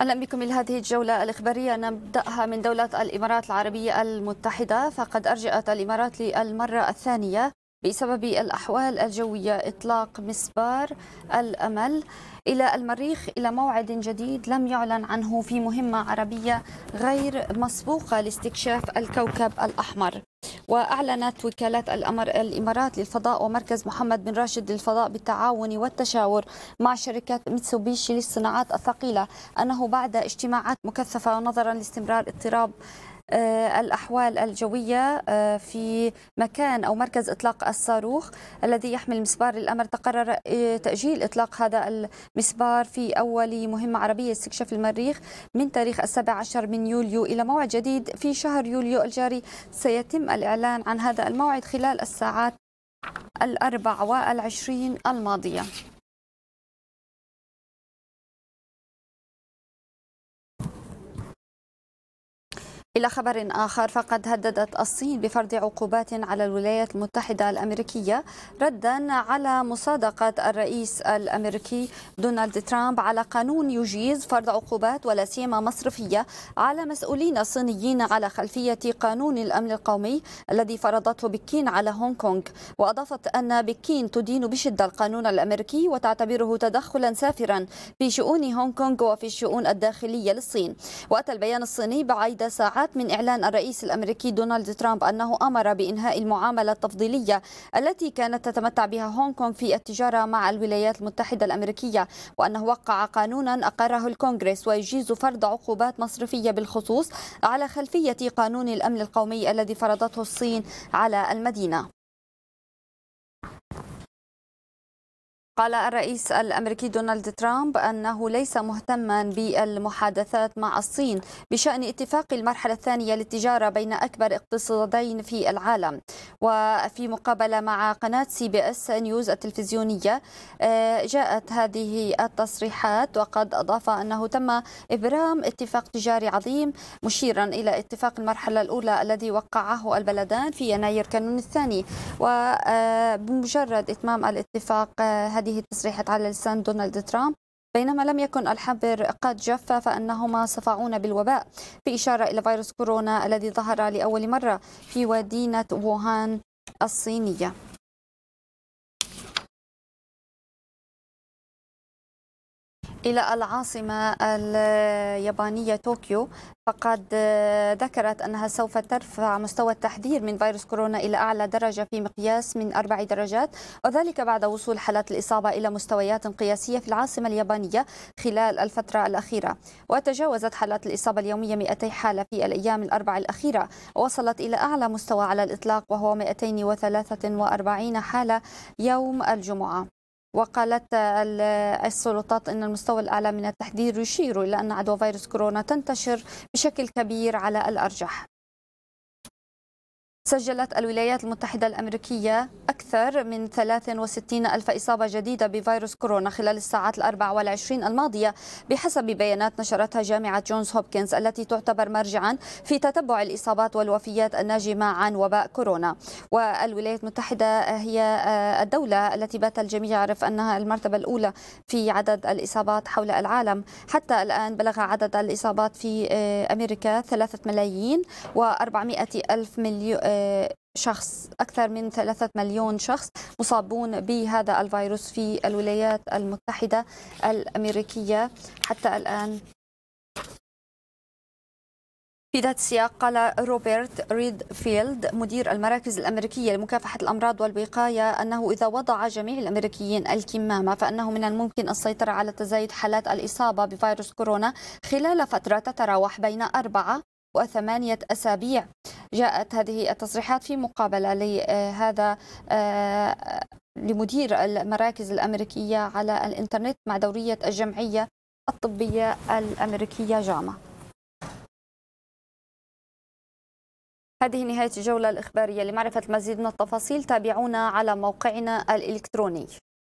أهلا بكم إلى هذه الجولة الإخبارية نبدأها من دولة الإمارات العربية المتحدة. فقد أرجأت الإمارات للمرة الثانية بسبب الأحوال الجوية إطلاق مسبار الأمل إلى المريخ إلى موعد جديد لم يعلن عنه في مهمة عربية غير مسبوقة لاستكشاف الكوكب الأحمر. وأعلنت وكالة الإمارات للفضاء ومركز محمد بن راشد للفضاء بالتعاون والتشاور مع شركة ميتسوبيشي للصناعات الثقيلة أنه بعد اجتماعات مكثفة ونظرا لاستمرار اضطراب الأحوال الجوية في مكان أو مركز إطلاق الصاروخ الذي يحمل مسبار الأمل، تقرر تأجيل إطلاق هذا المسبار في أول مهمة عربية استكشاف المريخ من تاريخ 17 من يوليو إلى موعد جديد في شهر يوليو الجاري. سيتم الإعلان عن هذا الموعد خلال الساعات 24 الماضية. إلى خبر آخر، فقد هددت الصين بفرض عقوبات على الولايات المتحدة الأمريكية ردا على مصادقة الرئيس الأمريكي دونالد ترامب على قانون يجيز فرض عقوبات ولا سيما مصرفية على مسؤولين صينيين على خلفية قانون الأمن القومي الذي فرضته بكين على هونغ كونغ. وأضافت أن بكين تدين بشدة القانون الأمريكي وتعتبره تدخلا سافرا في شؤون هونغ كونغ وفي الشؤون الداخلية للصين. وأتى البيان الصيني بعد ساعات من إعلان الرئيس الأمريكي دونالد ترامب أنه أمر بإنهاء المعاملة التفضيلية التي كانت تتمتع بها هونغ كونغ في التجارة مع الولايات المتحدة الأمريكية، وأنه وقع قانونا أقره الكونغرس ويجيز فرض عقوبات مصرفية بالخصوص على خلفية قانون الأمن القومي الذي فرضته الصين على المدينة. قال الرئيس الأمريكي دونالد ترامب أنه ليس مهتما بالمحادثات مع الصين بشأن اتفاق المرحلة الثانية للتجارة بين أكبر اقتصادين في العالم. وفي مقابلة مع قناة CBS نيوز التلفزيونية جاءت هذه التصريحات، وقد أضاف أنه تم إبرام اتفاق تجاري عظيم مشيرا إلى اتفاق المرحلة الأولى الذي وقعه البلدان في يناير كانون الثاني. وبمجرد إتمام الاتفاق هذه التصريحات على لسان دونالد ترامب، بينما لم يكن الحبر قد جف فأنهما صفعون بالوباء، في إشارة إلى فيروس كورونا الذي ظهر لأول مرة في مدينة ووهان الصينية. إلى العاصمة اليابانية طوكيو، فقد ذكرت أنها سوف ترفع مستوى التحذير من فيروس كورونا إلى أعلى درجة في مقياس من 4 درجات، وذلك بعد وصول حالات الإصابة إلى مستويات قياسية في العاصمة اليابانية خلال الفترة الأخيرة. وتجاوزت حالات الإصابة اليومية 200 حالة في الأيام ال4 الأخيرة، ووصلت إلى أعلى مستوى على الإطلاق وهو 243 حالة يوم الجمعة. وقالت السلطات أن المستوى الأعلى من التحذير يشير إلى أن عدوى فيروس كورونا تنتشر بشكل كبير على الأرجح. سجلت الولايات المتحدة الأمريكية أكثر من 63 ألف إصابة جديدة بفيروس كورونا خلال الساعات 24 الماضية بحسب بيانات نشرتها جامعة جونز هوبكنز التي تعتبر مرجعا في تتبع الإصابات والوفيات الناجمة عن وباء كورونا. والولايات المتحدة هي الدولة التي بات الجميع يعرف أنها المرتبة الأولى في عدد الإصابات حول العالم. حتى الآن بلغ عدد الإصابات في أمريكا 3,400,000 شخص، أكثر من 3 مليون شخص مصابون بهذا الفيروس في الولايات المتحدة الأمريكية حتى الآن. في ذات السياق، قال روبرت ريدفيلد مدير المراكز الأمريكية لمكافحة الأمراض والوقاية أنه إذا وضع جميع الأمريكيين الكمامة فإنه من الممكن السيطرة على تزايد حالات الإصابة بفيروس كورونا خلال فترة تتراوح بين 4 و8 أسابيع. جاءت هذه التصريحات في مقابلة لهذا لمدير المراكز الأمريكية على الإنترنت مع دورية الجمعية الطبية الأمريكية جاما. هذه نهاية الجولة الإخبارية. لمعرفة المزيد من التفاصيل تابعونا على موقعنا الإلكتروني.